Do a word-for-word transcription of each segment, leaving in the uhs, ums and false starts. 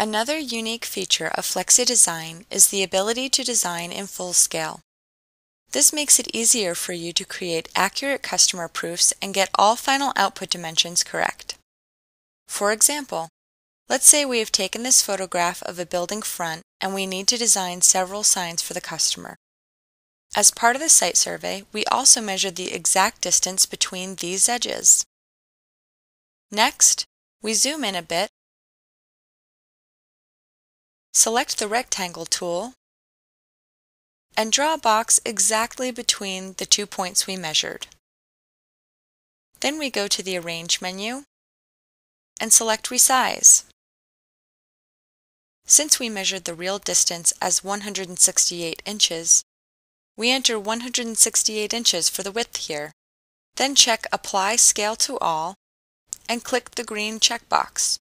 Another unique feature of FlexiDesign is the ability to design in full scale. This makes it easier for you to create accurate customer proofs and get all final output dimensions correct. For example, let's say we have taken this photograph of a building front and we need to design several signs for the customer. As part of the site survey, we also measured the exact distance between these edges. Next, we zoom in a bit, select the rectangle tool, and draw a box exactly between the two points we measured. Then we go to the Arrange menu and select Resize. Since we measured the real distance as one hundred sixty-eight inches, we enter one hundred sixty-eight inches for the width here. Then check Apply Scale to All and click the green checkbox.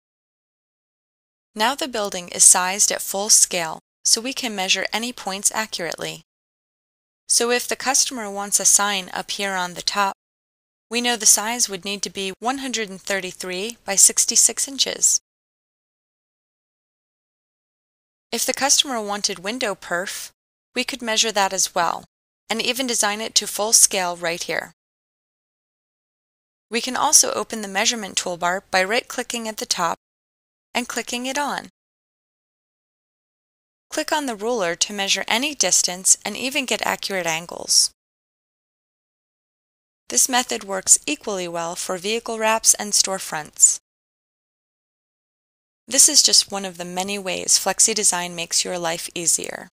Now the building is sized at full scale, so we can measure any points accurately. So if the customer wants a sign up here on the top, we know the size would need to be one hundred thirty-three by sixty-six inches. If the customer wanted window perf, we could measure that as well, and even design it to full scale right here. We can also open the measurement toolbar by right-clicking at the top and clicking it on. Click on the ruler to measure any distance and even get accurate angles. This method works equally well for vehicle wraps and storefronts. This is just one of the many ways FlexiDesign makes your life easier.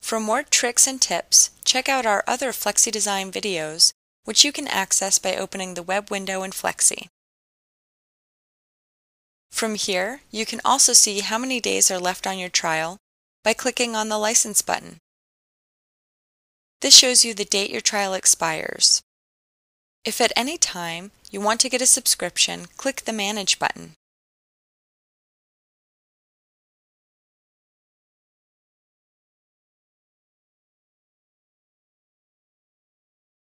For more tricks and tips, check out our other FlexiDesign videos, which you can access by opening the web window in Flexi. From here, you can also see how many days are left on your trial by clicking on the License button. This shows you the date your trial expires. If at any time you want to get a subscription, click the Manage button.